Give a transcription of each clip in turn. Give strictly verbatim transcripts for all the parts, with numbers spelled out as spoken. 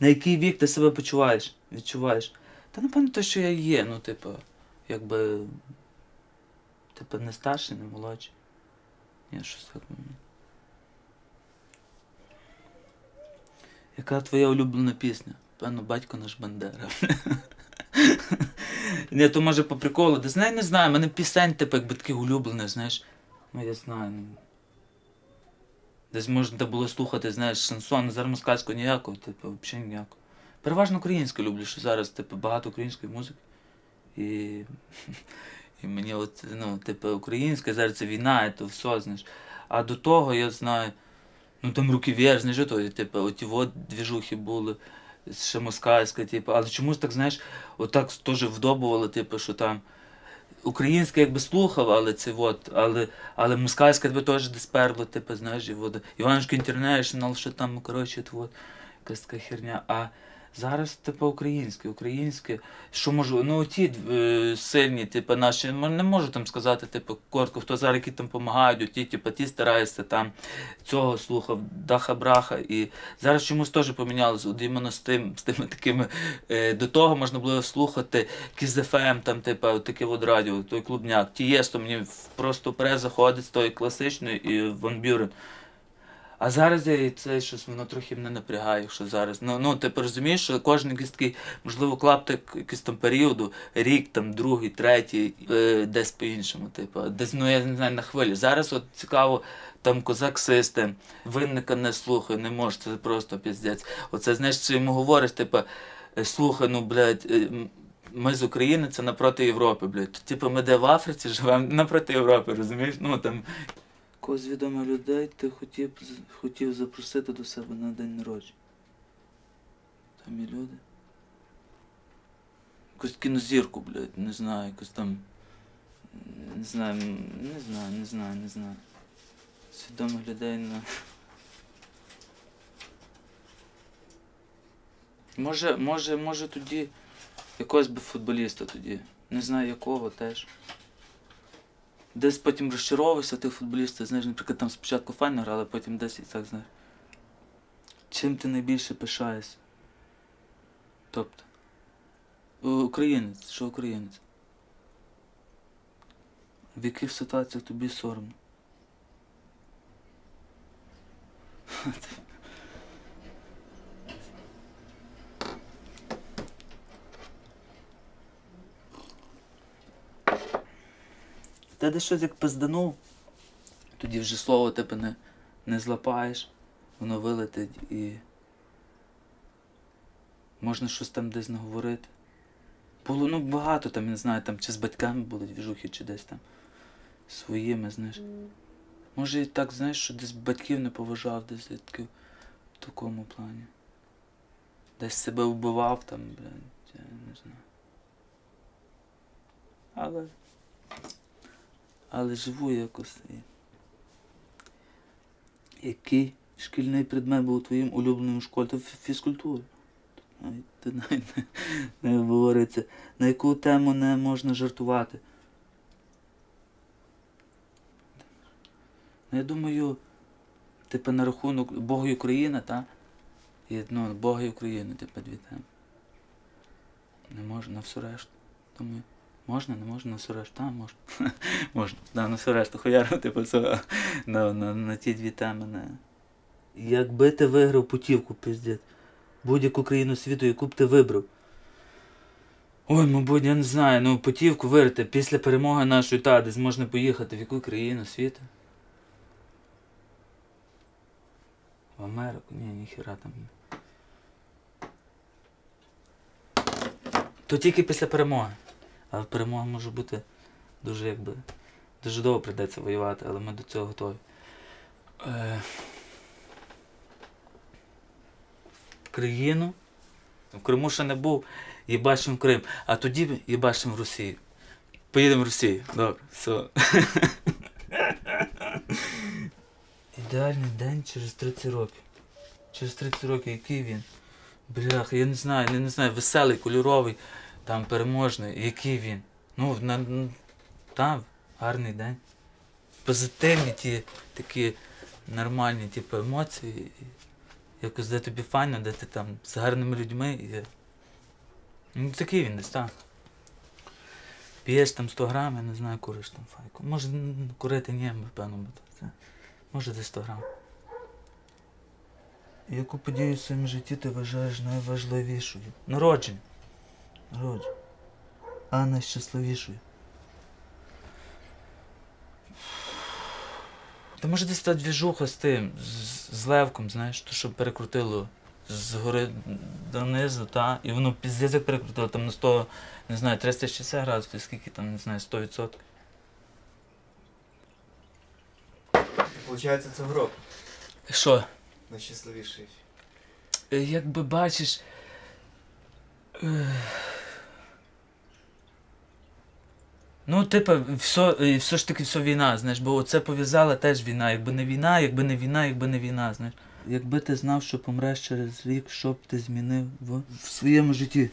на який вік ти себе почуваєш, відчуваєш. Та напевно те, що я є, ну типу, якби, типу, не старший, не молодший. Я щось так. Яка твоя улюблена пісня? Певно, батько наш Бандера. Ні, то може по приколу. Та знай, не знаю, в мене пісень, типу, якби таких улюблених, знаєш. Ну я знаю. Десь можна було слухати, знаєш, шансон, зараз москальського ніякого, типу, взагалі ніякого. Переважно українську люблю, що зараз, типу, багато української музики. І, і мені от, ну, типу, українська, зараз це війна, і то все, знаєш. А до того, я знаю, ну там руки вверх, знаєш, то, типу, оті от двіжухи були, ще москальська, типу, але чомусь так, знаєш, отак теж вдобували, типу, що там, українська якби слухав, але це от, але, але москальська тебе теж десь перло, типу, знаєш, і от, Іванушка Інтернешнл, що там, коротше, от, якась така херня, а зараз, типу, українське, українське, що можу, ну, ті е, сильні, типу, наші, не можу там сказати, типу, коротко, хто зараз, які там допомагають, оті, типу, ті стараються, там, цього слухав, даха-браха, і зараз чомусь теж помінялося, от, іменно з тим, з тими такими, е, до того можна було слухати кей зет еф ем, там, типу, от таке от радіо, той клубняк, ті є, то мені просто перезаходить з тої класичної, і Ван Бюрен. А зараз я це щось, воно трохи мене напрягає, якщо зараз. Ну, ну ти розумієш, що кожен якийсь такий, можливо, клаптик якийсь там періоду, рік, там, другий, третій, е, десь по-іншому, типу, десь, ну, я не знаю, на хвилі. Зараз от цікаво, там, Козак Систем, Винника не слухаю, не можу, це просто піздець. Оце, знаєш, що йому говориш, типу, слухай, ну, блядь, ми з України, це напроти Європи, блядь. Типу, ми де в Африці живемо, напроти Європи, розумієш, ну, там. Кого з відомих людей ти хотів, хотів запросити до себе на день народження? Там є люди. Якусь кінозірку, блядь, не знаю, якось там. Не знаю, не знаю, не знаю, не знаю. З відомих людей на. Може, може, може тоді якогось би футболіста тоді. Не знаю якого теж. Десь потім розчаровуєшся тих футболістів, знаєш, наприклад, там спочатку файно грали, а потім десь і так, знаєш. Чим ти найбільше пишаєшся? Тобто, українець, що українець? В яких ситуаціях тобі соромно? Та де щось як пизданув, тоді вже слово тебе не, не злапаєш, воно вилетить і можна щось там десь наговорити. Було, ну, багато там, я не знаю, там чи з батьками були двіжухи, чи десь там своїми, знаєш. Може і так, знаєш, що десь батьків не поважав, десь таки в такому плані. Десь себе вбивав там, блядь, я не знаю. Але... Але живу якось. Який шкільний предмет був твоїм улюбленим у школі? Та фізкультура. Тут навіть не, не говориться. На яку тему не можна жартувати? Ну, я думаю, типу на рахунок Бог і Україна, так? Ну, Бог і Україна, типу дві теми. Не можна, на всю решту. Думаю. Можна, не можна, на всю решту? Та, можна. Можна, да, на всю решту хуяру, типу, все, на, на, на ті дві теми, не. Якби ти виграв путівку, пиздець, будь-яку країну світу, яку б ти вибрав? Ой, мабуть, я не знаю, ну, путівку виграти, після перемоги нашої, та, десь можна поїхати, в яку країну світу? В Америку? Ні, ніхера там. То тільки після перемоги. Але перемога може бути дуже, якби, дуже довго прийдеться воювати, але ми до цього готові. Е... В країну, в Криму ще не був, їбачимо в Крим, а тоді їбачимо в Росію. Поїдемо в Росію, добре, все. Ідеальний день через тридцять років. Через тридцять років, який він? Бляха, я не знаю, я не знаю, веселий, кольоровий. Там переможний, який він. Ну, на, на, там гарний день. Позитивні ті такі нормальні типу, емоції. якось, де тобі файно, де ти там з гарними людьми. І... Ну, такий він десь, так. П'єш там сто грам, я не знаю, куриш там файку. Може, курити ні, певно, бо це. Може, десь сто грам. Яку подію в своєму житті ти вважаєш найважливішою? Народження. Народження. А найщасливішою? Та може десь та двіжуха з тим, з, з левком, знаєш, то, що перекрутило з гори донизу, та, і воно піздець перекрутило там на сто, не знаю, триста шістдесят градусів, скільки там, не знаю, сто відсотків. Получається, це гроб. Що? Найщасливіший. Якби бачиш... Ну, типу, все, все ж таки все війна, знаєш, бо це пов'язала теж війна. Якби не війна, якби не війна, якби не війна, знаєш. Якби ти знав, що помреш через рік, що б ти змінив в, в своєму житті?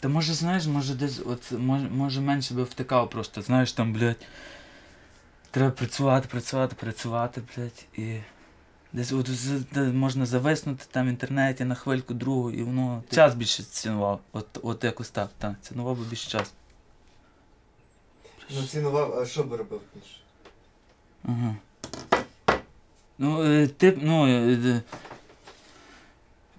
Та може, знаєш, може десь, от, може, може менше би втикав просто, знаєш, там, блядь, треба працювати, працювати, працювати, блядь, і... Десь от, можна зависнути там в інтернеті на хвильку другу, і воно час більше цінував. От, от якось так, так. Цінував би більше час. Ну цінував, а що би робив більше? Ага. Ну, тип, ну.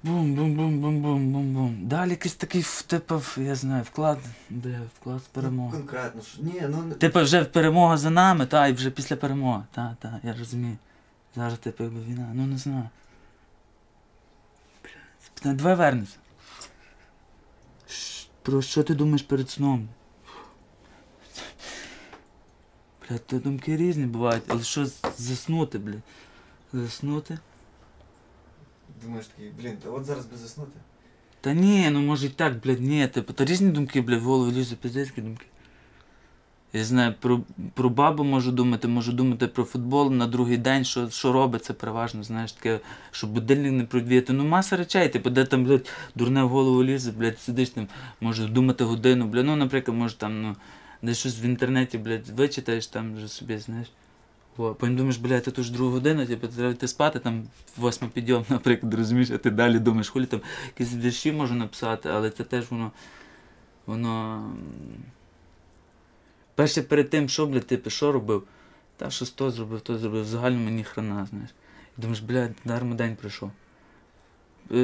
Бум-бум-бум-бум-бум-бум-бум. Далі якийсь такий, типу, я знаю, вклад, де вклад з перемоги. Ну, конкретно що. Ні, ну. Типу вже перемога за нами, та, і вже після перемоги. Та, та, я розумію. Зараз типу якби війна, ну не знаю. Блядь, давай вернемося. Про що ти думаєш перед сном? Блядь, то думки різні бувають, але що заснути, блядь? Заснути? Думаєш такий, блін, та от зараз би заснути? Та ні, ну може і так, блядь, ні, типу, то різні думки, блядь, в голову лізуть піздецькі думки. Я знаю, про, про бабу можу думати, можу думати про футбол на другий день, що, що робиться переважно, знаєш, таке, щоб будильник не продвіяти. Ну маса речей, типу, де там, блядь, дурне в голову лізе, блядь, сидиш там, можеш думати годину, блядь, ну, наприклад, може там, ну, десь щось в інтернеті, блядь, вичитаєш там вже собі, знаєш. О, потім думаєш, блядь, ти ж другу годину, типу, треба йти спати, там, восьма підйом, наприклад, розумієш, а ти далі думаєш, хулі там, якісь вірші можу написати, але це теж воно, воно... Перше перед тим, що, блядь, типу, що робив? Та щось то зробив, то зробив, взагалі мені хрена, знаєш. І думаєш, блядь, дарма день прийшов.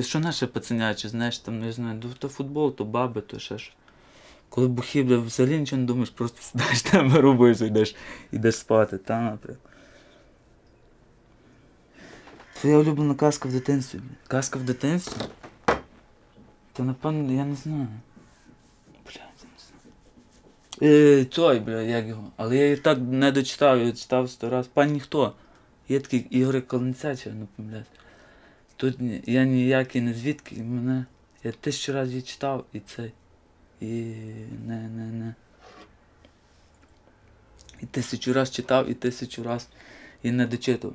Що наше пацаняче, знаєш, там, не знаю, то футбол, то баби, то ще що. Коли бухі, блядь, взагалі нічого не думаєш, просто сідаєш там, рубаєшся, йдеш, йдеш спати, та, наприклад. Твоя улюблена казка в дитинстві, блядь. Казка в дитинстві? Та, напевно, я не знаю. Е, той, бля, як його. Але я її так не дочитав, я читав сто раз. Пані ніхто. Є такий Ігор Каленцяча, не помиляюсь. Тут я ніякий не звідки, і мене... Я тисячу разів її читав, і це... І... не, не, не. І тисячу раз читав, і тисячу раз і не дочитав.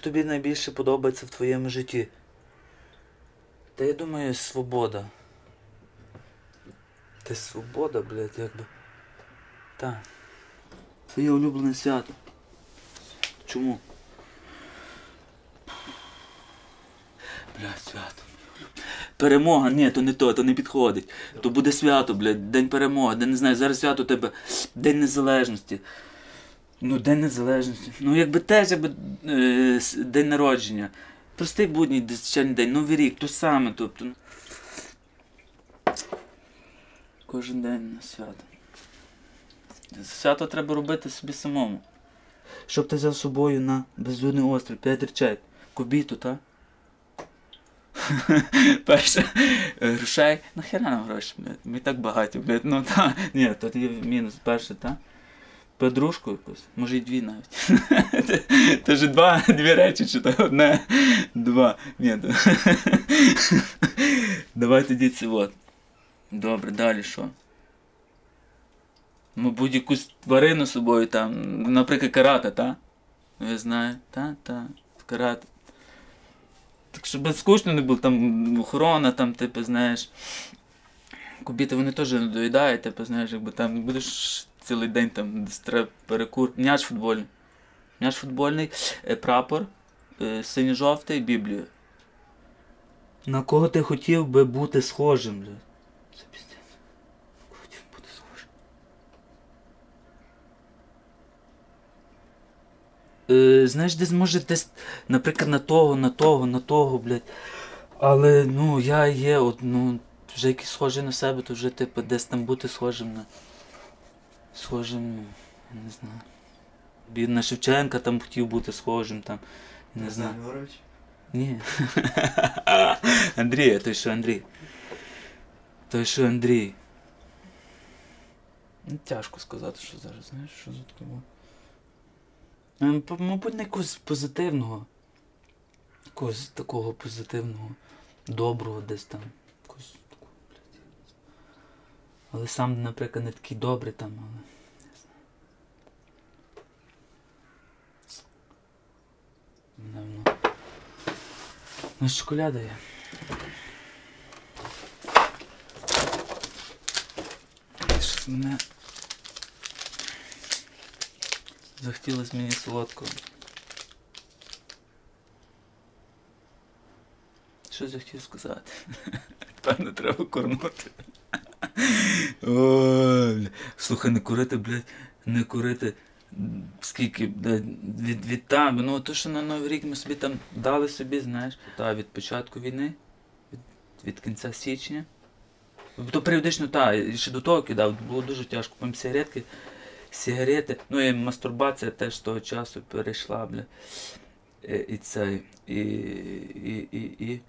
Що тобі найбільше подобається в твоєму житті? Та я думаю, свобода. Ти свобода, блядь, якби. Так. Твоє улюблене свято. Чому? Блядь, свято. Перемога, ні, то не то, то не підходить. То буде свято, блядь, день перемоги, день, не знаю, зараз свято у тебе, день незалежності. Ну, День Незалежності. Ну, якби теж, якби е, день народження. Простий будній звичайний день, Новий рік, то саме, тобто. Кожен день на свято. Свято треба робити собі самому. Щоб ти взяв з собою на безлюдний острів, п'ять речей. Кобіту, та? Перше, грошей. Нахіра нам гроші, блядь? Ми так багаті, блядь. Ну, та. Ні, тут є мінус, перше, та? Подружку якусь, може і дві навіть. Це ж два, дві речі, чи то одне, два. Ні, давай тоді це от. Добре, далі що? Мабуть, якусь тварину з собою там, наприклад, карата, та? я знаю. Та-та, карат. Так щоб скучно не було, там охорона, там, типу, знаєш. Кубіти вони теж не доїдають, типу, знаєш, якби там не будеш цілий день там перекур. М'яч футбольний. М'яч футбольний, прапор, синьо-жовтий, Біблію. На кого ти хотів би бути схожим, блядь? Це піздець. Хотів бути схожим. Е, знаєш, десь може десь, наприклад, на того, на того, на того, блядь. Але, ну, я є, от, ну, вже якийсь схожий на себе, то вже, типу, десь там бути схожим на... Схожим, ну, я не знаю. На Шевченка там хотів бути схожим, там, я не знаю. Ні. Андрій, а той що Андрій? Той що Андрій? Тяжко сказати, що зараз, знаєш, що за такого. Мабуть, не якогось позитивного. Якогось такого позитивного, доброго десь там. Якогось такого, блядь. Але сам, наприклад, не такий добрий там, але... Не знаю. Ну, шоколяда є. Щось мене... Захотілося мені солодкого. Щось я хотів сказати. Певно, треба курнути. Слухай, не курити, блядь, не курити. Скільки, блядь, від, від там, ну то, що на Новий рік ми собі там дали собі, знаєш, та, від початку війни, від, від кінця січня. То періодично, та, ще до того кидав, було дуже тяжко, помім сигаретки, сигарети, ну і мастурбація теж з того часу перейшла, бля, і, і це, і, і, і, і, і.